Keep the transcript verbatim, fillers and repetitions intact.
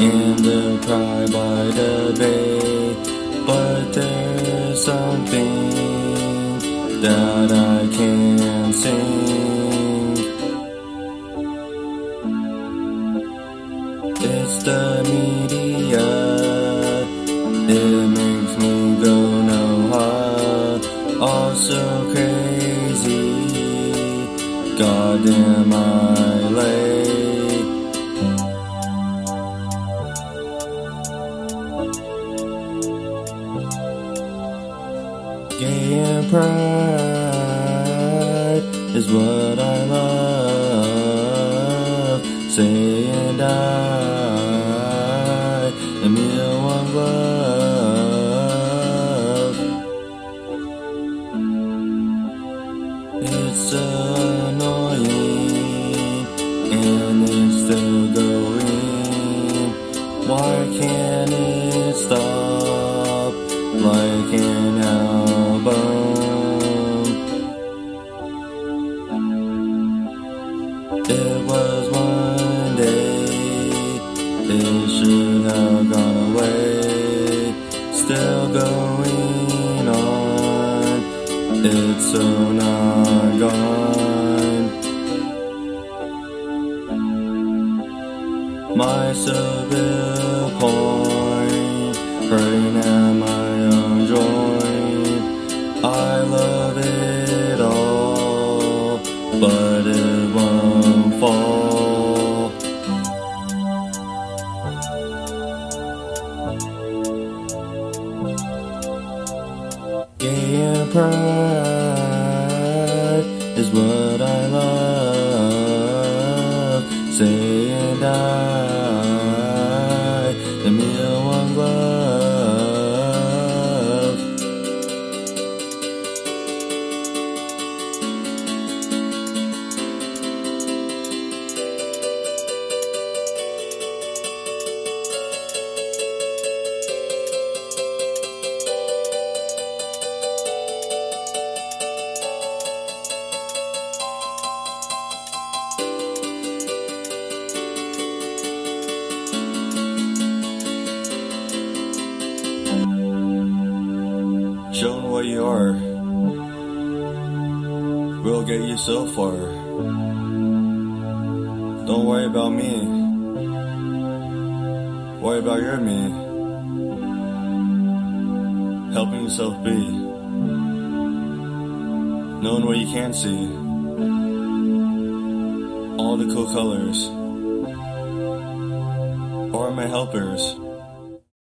in the pride by the bay, but there's something that I can't sing. It's the media, it makes me go no high, all so crazy, goddamn I lay. Gay and pride is what I love. Say and I am in one love. It's annoying and it's still going. Why can't it stop like an hour? It was one day, it should have gone away. Still going on, it's so not gone. My sober point, praying at my own joint. I love it all, but it won't fall. Gay and pride is what I love. Say and I am in one glove. Show them where you are. We'll get you so far. Don't worry about me. Worry about your me. Helping yourself be. Knowing what you can't see. All the cool colors. Or my helpers.